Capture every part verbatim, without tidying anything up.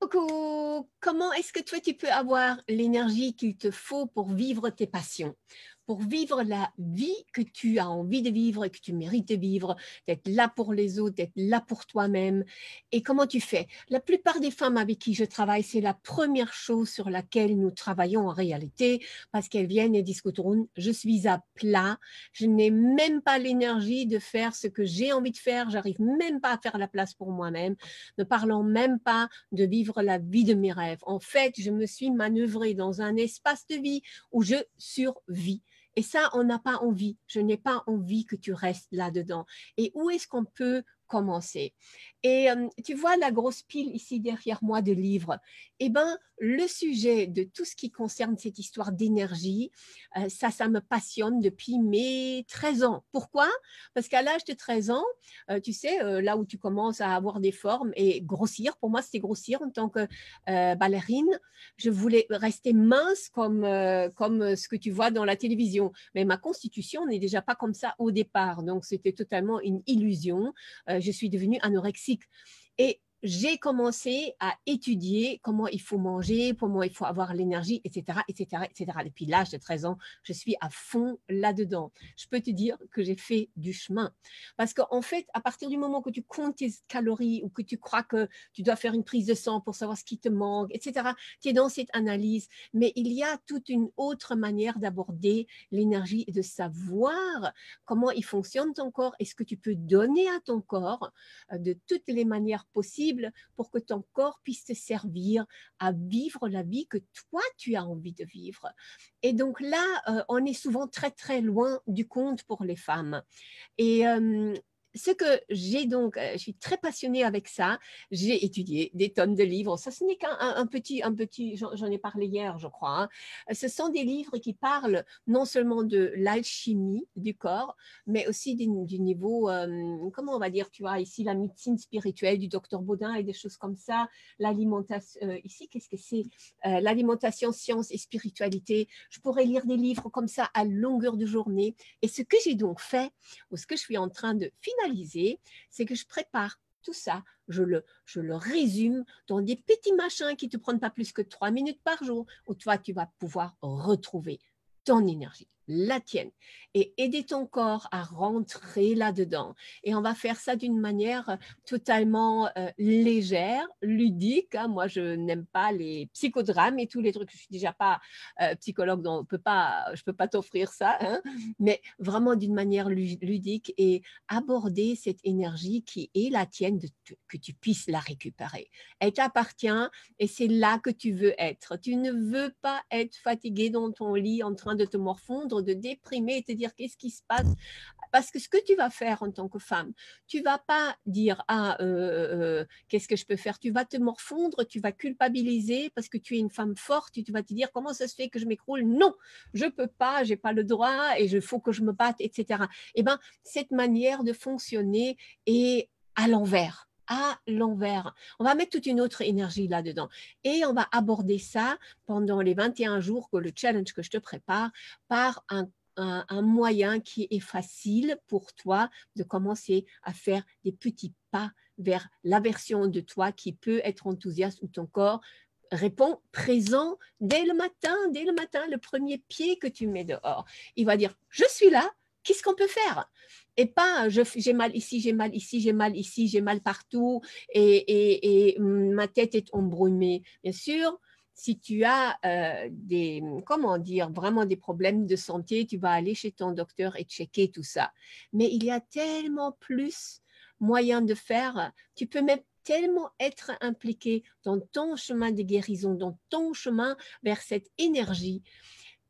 Coucou. Comment est-ce que toi tu peux avoir l'énergie qu'il te faut pour vivre tes passions, pour vivre la vie que tu as envie de vivre et que tu mérites de vivre, d'être là pour les autres, d'être là pour toi-même? Et comment tu fais? La plupart des femmes avec qui je travaille, c'est la première chose sur laquelle nous travaillons en réalité, parce qu'elles viennent et disent « je suis à plat, je n'ai même pas l'énergie de faire ce que j'ai envie de faire, j'arrive même pas à faire la place pour moi-même, ne parlons même pas de vivre la vie de mes rêves. En fait, je me suis manœuvrée dans un espace de vie où je survis. » Et ça, on n'a pas envie. Je n'ai pas envie que tu restes là-dedans. Et où est-ce qu'on peut commencer? Et euh, tu vois la grosse pile ici derrière moi de livres. Eh bien, le sujet de tout ce qui concerne cette histoire d'énergie, euh, ça, ça me passionne depuis mes treize ans. Pourquoi? Parce qu'à l'âge de treize ans, euh, tu sais, euh, là où tu commences à avoir des formes et grossir, pour moi, c'était grossir en tant que euh, ballerine. Je voulais rester mince comme, euh, comme ce que tu vois dans la télévision. Mais ma constitution n'est déjà pas comme ça au départ. Donc, c'était totalement une illusion. Euh, je suis devenue anorexique et j'ai commencé à étudier comment il faut manger, comment il faut avoir l'énergie, et cetera, et cetera, et cetera. Depuis l'âge de treize ans, je suis à fond là-dedans. Je peux te dire que j'ai fait du chemin. Parce qu'en fait, à partir du moment que tu comptes tes calories ou que tu crois que tu dois faire une prise de sang pour savoir ce qui te manque, et cetera, tu es dans cette analyse. Mais il y a toute une autre manière d'aborder l'énergie et de savoir comment il fonctionne ton corps et ce que tu peux donner à ton corps de toutes les manières possibles pour que ton corps puisse te servir à vivre la vie que toi, tu as envie de vivre. Et donc là, euh, on est souvent très, très loin du compte pour les femmes. Et euh, ce que j'ai donc, euh, je suis très passionnée avec ça, j'ai étudié des tonnes de livres. Ça, ce n'est qu'un un petit, un petit j'en ai parlé hier, je crois. Hein. Ce sont des livres qui parlent non seulement de l'alchimie du corps, mais aussi du, du niveau, euh, comment on va dire, tu vois, ici, la médecine spirituelle du docteur Baudin et des choses comme ça, l'alimentation, euh, ici, qu'est-ce que c'est euh, l'alimentation, science et spiritualité. Je pourrais lire des livres comme ça à longueur de journée. Et ce que j'ai donc fait, ou ce que je suis en train de finaliser, c'est que je prépare tout ça, je le, je le résume dans des petits machins qui ne te prennent pas plus que trois minutes par jour, où toi, tu vas pouvoir retrouver ton énergie, la tienne, et aider ton corps à rentrer là-dedans. Et on va faire ça d'une manière totalement euh, légère, ludique. Hein. Moi, je n'aime pas les psychodrames et tous les trucs. Je ne suis déjà pas euh, psychologue, donc on peut pas, je ne peux pas t'offrir ça. Hein. Mais vraiment d'une manière ludique et aborder cette énergie qui est la tienne, de que tu puisses la récupérer. Elle t'appartient et c'est là que tu veux être. Tu ne veux pas être fatigué dans ton lit en train de te morfondre, de déprimer et te dire qu'est-ce qui se passe, parce que ce que tu vas faire en tant que femme, tu vas pas dire ah euh, euh, qu'est-ce que je peux faire, tu vas te morfondre, tu vas culpabiliser parce que tu es une femme forte, tu vas te dire comment ça se fait que je m'écroule, non je peux pas, j'ai pas le droit et il faut que je me batte, etc. Et ben cette manière de fonctionner est à l'envers. À l'envers. On va mettre toute une autre énergie là-dedans. Et on va aborder ça pendant les vingt et un jours, que le challenge que je te prépare, par un, un, un moyen qui est facile pour toi de commencer à faire des petits pas vers la version de toi qui peut être enthousiaste, ou ton corps répond présent dès le matin, dès le matin, le premier pied que tu mets dehors. Il va dire « je suis là ». Qu'est-ce qu'on peut faire? Et pas, j'ai mal ici, j'ai mal ici, j'ai mal ici, j'ai mal partout et, et, et ma tête est embrumée. Bien sûr, si tu as euh, des, comment dire, vraiment des problèmes de santé, tu vas aller chez ton docteur et checker tout ça. Mais il y a tellement plus moyen de faire. Tu peux même tellement être impliqué dans ton chemin de guérison, dans ton chemin vers cette énergie.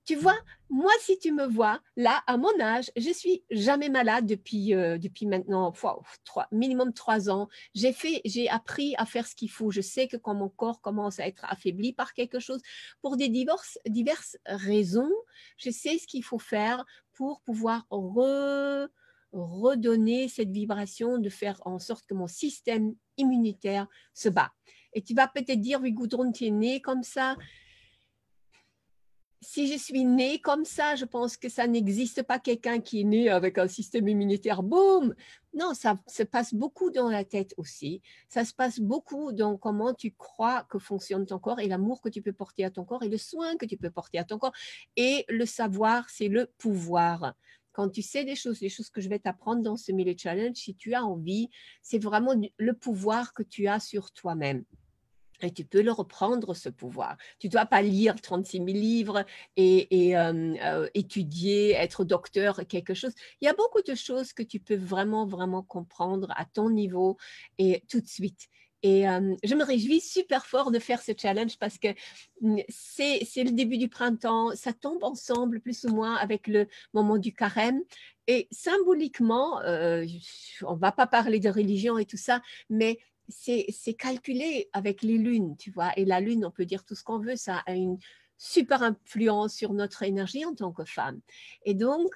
Tu vois, moi, si tu me vois, là, à mon âge, je suis jamais malade depuis, euh, depuis maintenant, wow, trois, minimum trois ans. J'ai fait, j'ai appris à faire ce qu'il faut. Je sais que quand mon corps commence à être affaibli par quelque chose, pour des diverses, diverses raisons, je sais ce qu'il faut faire pour pouvoir re, redonner cette vibration, de faire en sorte que mon système immunitaire se bat. Et tu vas peut-être dire, oui, Gudrun, tu es née comme ça. si je suis née comme ça, je pense que ça n'existe pas quelqu'un qui est né avec un système immunitaire, boum. Non, ça se passe beaucoup dans la tête aussi. Ça se passe beaucoup dans comment tu crois que fonctionne ton corps et l'amour que tu peux porter à ton corps et le soin que tu peux porter à ton corps. Et le savoir, c'est le pouvoir. Quand tu sais des choses, les choses que je vais t'apprendre dans ce Millet Challenge, si tu as envie, c'est vraiment le pouvoir que tu as sur toi-même. Et tu peux le reprendre, ce pouvoir. Tu ne dois pas lire trente-six mille livres et, et euh, euh, étudier, être docteur, quelque chose. Il y a beaucoup de choses que tu peux vraiment, vraiment comprendre à ton niveau et tout de suite. Et euh, je me réjouis super fort de faire ce challenge parce que c'est le début du printemps, ça tombe ensemble plus ou moins avec le moment du carême. Et symboliquement, euh, on ne va pas parler de religion et tout ça, mais c'est calculé avec les lunes, tu vois. Et la lune, on peut dire tout ce qu'on veut, ça a une super influence sur notre énergie en tant que femme. Et donc,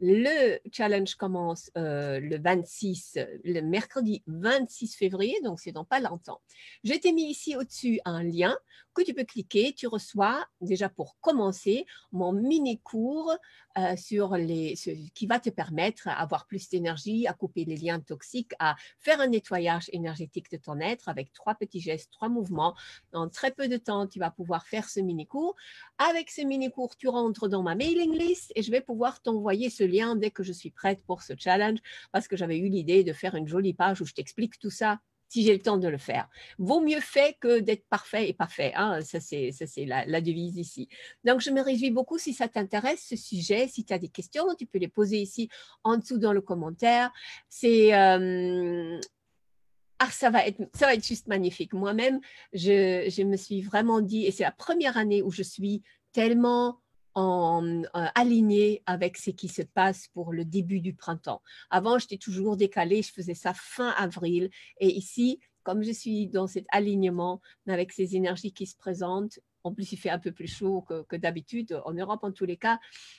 le challenge commence euh, le vingt-six, le mercredi vingt-six février, donc c'est dans pas longtemps. Je t'ai mis ici au-dessus un lien que tu peux cliquer. Tu reçois déjà pour commencer mon mini-cours euh, sur les, ce, qui va te permettre d'avoir plus d'énergie, à couper les liens toxiques, à faire un nettoyage énergétique de ton être avec trois petits gestes, trois mouvements. En très peu de temps, tu vas pouvoir faire ce mini-cours. Avec ce mini-cours, tu rentres dans ma mailing list et je vais pouvoir t'envoyer ce lien dès que je suis prête pour ce challenge parce que j'avais eu l'idée de faire une jolie page où je t'explique tout ça si j'ai le temps de le faire. Vaut mieux fait que d'être parfait et pas fait, hein. Ça c'est la, la devise ici. Donc je me réjouis beaucoup si ça t'intéresse ce sujet, si tu as des questions, tu peux les poser ici en dessous dans le commentaire. C'est... Euh, Ah, ça va être, ça va être juste magnifique. Moi-même, je, je me suis vraiment dit, et c'est la première année où je suis tellement... en euh, aligné avec ce qui se passe pour le début du printemps. Avant, j'étais toujours décalée, je faisais ça fin avril. Et ici, comme je suis dans cet alignement avec ces énergies qui se présentent, en plus, il fait un peu plus chaud que, que d'habitude, en Europe en tous les cas,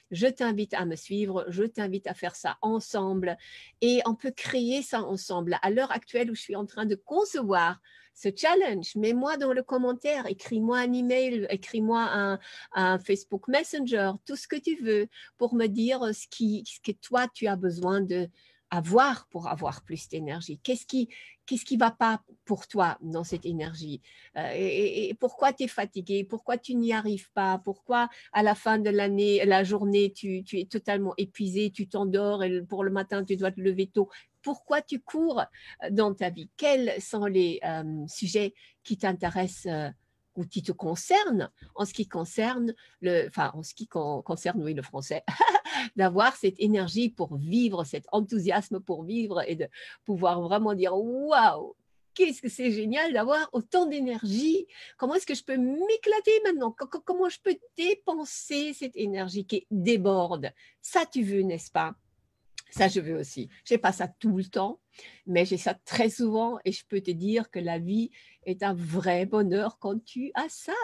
je t'invite à me suivre, je t'invite à faire ça ensemble et on peut créer ça ensemble. À l'heure actuelle où je suis en train de concevoir ce challenge, mets-moi dans le commentaire, écris-moi un email, écris-moi un, un Facebook Messenger, tout ce que tu veux pour me dire ce, qui, ce que toi tu as besoin de avoir pour avoir plus d'énergie. Qu'est-ce qui Qu'est-ce qui ne va pas pour toi dans cette énergie euh, et, et pourquoi tu es fatigué? Pourquoi tu n'y arrives pas? Pourquoi à la fin de l'année, la journée, tu, tu es totalement épuisé, tu t'endors et pour le matin, tu dois te lever tôt? Pourquoi tu cours dans ta vie? Quels sont les euh, sujets qui t'intéressent euh, ou qui te concernent en ce qui concerne le, enfin, en ce qui con, concerne, oui, le français d'avoir cette énergie pour vivre, cet enthousiasme pour vivre et de pouvoir vraiment dire waouh, qu'est-ce que c'est génial d'avoir autant d'énergie. Comment est-ce que je peux m'éclater maintenant? Comment je peux dépenser cette énergie qui déborde? Ça, tu veux, n'est-ce pas? Ça, je veux aussi. Je n'ai pas ça tout le temps, mais j'ai ça très souvent et je peux te dire que la vie est un vrai bonheur quand tu as ça.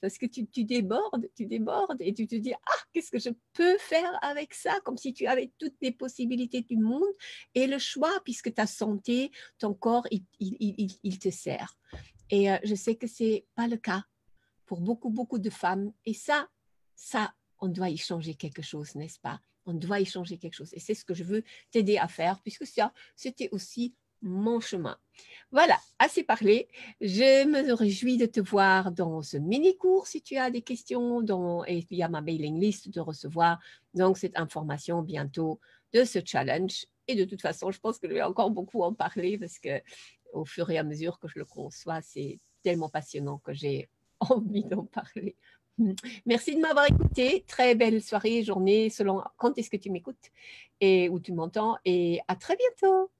Parce que tu, tu débordes, tu débordes et tu te dis « Ah, qu'est-ce que je peux faire avec ça ?» Comme si tu avais toutes les possibilités du monde et le choix, puisque ta santé, ton corps, il, il, il, il te sert. Et je sais que ce n'est pas le cas pour beaucoup, beaucoup de femmes. Et ça, ça, on doit y changer quelque chose, n'est-ce pas? On doit y changer quelque chose. Et c'est ce que je veux t'aider à faire, puisque ça, c'était aussi mon chemin. Voilà, assez parlé. Je me réjouis de te voir dans ce mini-cours si tu as des questions dans, et via ma mailing list de recevoir donc cette information bientôt de ce challenge. Et de toute façon, je pense que je vais encore beaucoup en parler parce que au fur et à mesure que je le conçois, c'est tellement passionnant que j'ai envie d'en parler. Merci de m'avoir écouté. Très belle soirée, journée, selon quand est-ce que tu m'écoutes et où tu m'entends. Et à très bientôt.